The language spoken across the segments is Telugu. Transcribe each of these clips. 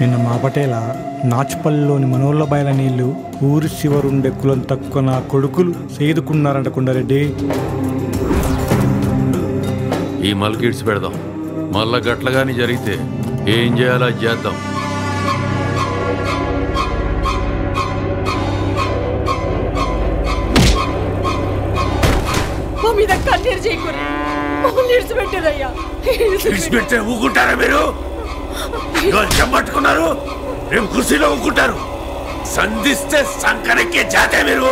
నిన్న మా పటేల నాచుపల్లిలోని మనోళ్ళ బయల నీళ్లు ఊరి చివరుండే కులం తక్కువ నా కొడుకులు సేదుకున్నారంట కొండారెడ్డి. ఈ మల్కిడ్స్ పెడదాం, మళ్ళా గట్లగాని జరిగితే ఏం చేయాలో చేద్దాం. ఊకుంటారా మీరు? చెమ్మట్టుకున్నారు, రేపు కుర్చీలో ఊకుంటారు. సంధిస్తే సంకనెక్కే జాతే మీరు.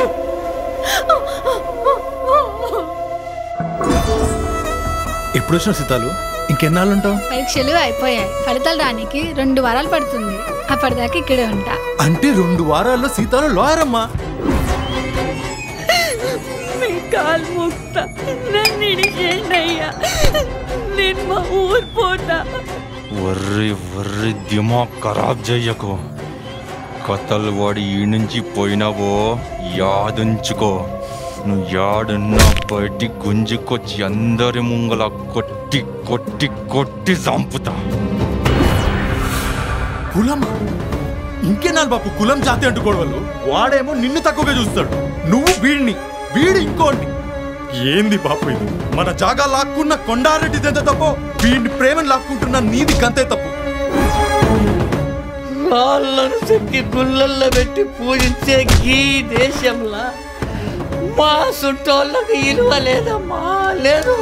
ఎప్పుడు వచ్చిన సీతాలు, ఇంకెన్నాళ్ళుంటావు? పరీక్షలు అయిపోయాయి, ఫలితాలు రానికి 2 వారాలు పడుతుంది. అప్పటిదాకా ఇక్కడే ఉంటా. అంటే 2 వారాల్లో సీతాలు లోయరమ్మా. వర్రి వర్రి దిమాగ్ ఖరాబ్ చెయ్యకు. కథలు వాడి ఈ నుంచి పోయినావో యాదుంచుకో. నువ్వు యాడున్నా బయటి గుంజుకొచ్చి అందరి ముంగల కొట్టి కొట్టి కొట్టి చంపుతా. కులం ఇంకేనాలి బాపు, కులం జాతి అంటూ గొడవలు. వాడేమో నిన్ను తక్కువగా చూస్తాడు, నువ్వు వీడిని, వీడి ఇంకోండి. ఏంది బాపు ఇది? మన జాగా లాక్కున్న కొండారెడ్డి ఎంత తప్పు, వీడిని ప్రేమను లాక్కుంటున్న నీది కంతే తప్పు. వాళ్ళను చెక్కి గుళ్ళల్లో పెట్టి పూజించే ఈ దేశంలో మా చుట్టోళ్ళకు ఇలువ లేదమ్మా, లేదు.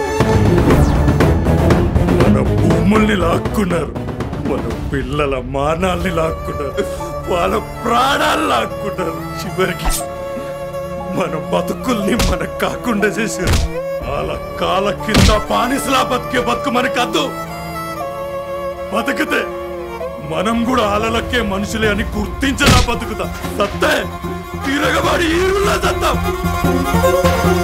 మన భూముల్ని లాక్కున్నారు, మన పిల్లల మానాల్ని లాక్కున్నారు, వాళ్ళ ప్రాణాలు లాక్కున్నారు, చివరికి మన బతుకుల్ని మనకు కాకుండా చేశారు. వాళ్ళ కాల కింద పానిసలా బతికే బతుకు మనకద్దు. బతుకుతే మనం కూడా ఆలలకే మనుషులే అని గుర్తించలా బతుకుతా. సత్తే తిరగబడి ఈరులా సత్తా.